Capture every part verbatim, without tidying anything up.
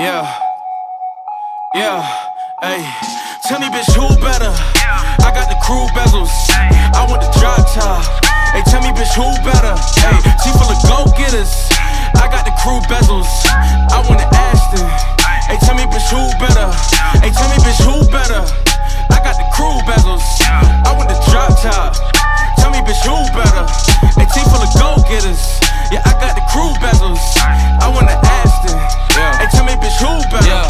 Yeah, yeah, ayy. Tell me, bitch, who better? I got the crew bezels, I want the drop top. Hey, tell me, bitch, who better? Hey, she full of go-getters. I got the crew bezels, I want the Ashton. Hey, tell me, bitch, who better? Hey, tell me, bitch, who better? I got the crew bezels, I want the drop top. Tell me, bitch, who better? Hey, she full of go-getters. Yeah, I got the crew bezels, I want the Ashton. Hey, tell me, bitch, who better? Yeah.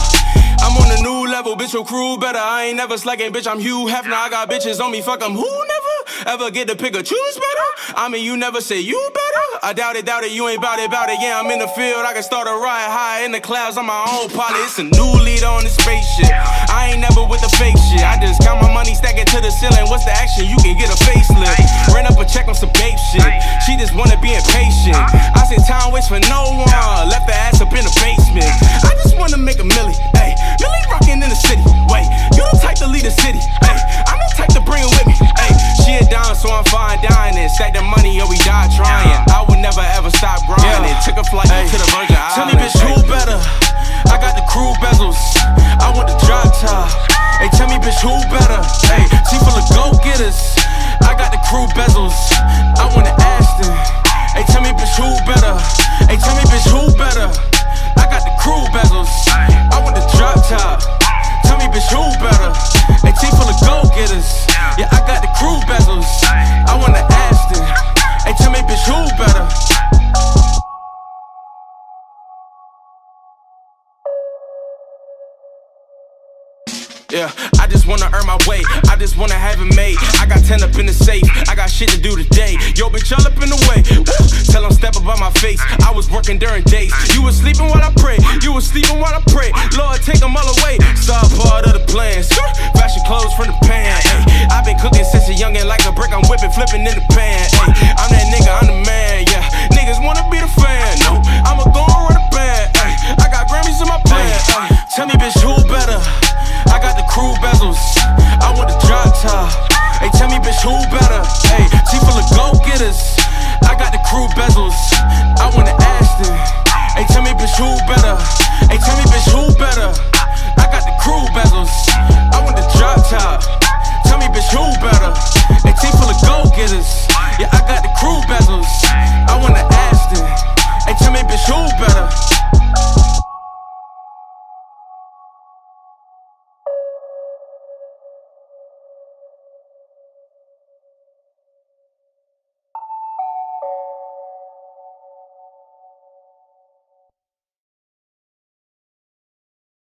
I'm on a new level, bitch, your crew better. I ain't never slacking, bitch, I'm Hugh Hefner. I got bitches on me, fuck them, who never ever get to pick or choose better? I mean, you never say you better. I doubt it, doubt it, you ain't bout it, bout it. Yeah, I'm in the field, I can start a riot high in the clouds on my own pilot. It's a new leader on the spaceship. I ain't never with the fake shit. I just count my money, stack it to the ceiling. What's the action? You can get a facelift. Ran up a check on some babe shit. She just wanna be impatient. I said time waits for no one. Left the ass up in the basement. I just wanna make a milli, ayy. Milli rockin' in the city, wait. You the type to lead the city, ayy. I'm the type to bring it with me, ayy. She a dime, so I'm fine dining. Stack the money or we die trying. I would never ever stop grinding. Took a flight ay. to the Virgin Islands. Tell me, bitch, who better? I got the crew bezels, I want the drop top. Hey, tell me, bitch, who better? Hey, she full of go-getters. I got the crew bezels, I want the Ashton. Hey, tell me, bitch, who better? Hey, tell me, bitch, who better? I got the crew bezels, I want the drop top. Tell me, bitch, who better? Hey, team full of go-getters. Yeah, I got the crew bezels, I want the Ashton. Hey, tell me, bitch, who better? Yeah, I just wanna earn my way, I just wanna have it made. I got ten up in the safe, I got shit to do today. Yo, bitch, y'all up in the way. Woo! Tell them step up on my face. I was working during days. You was sleeping while I pray, you was sleeping while I pray. Lord, take them all away. Star part of the plans. Fashion clothes from the pan. Ay, I've been cooking since a youngin' like a brick. I'm whipping, flipping in the pan.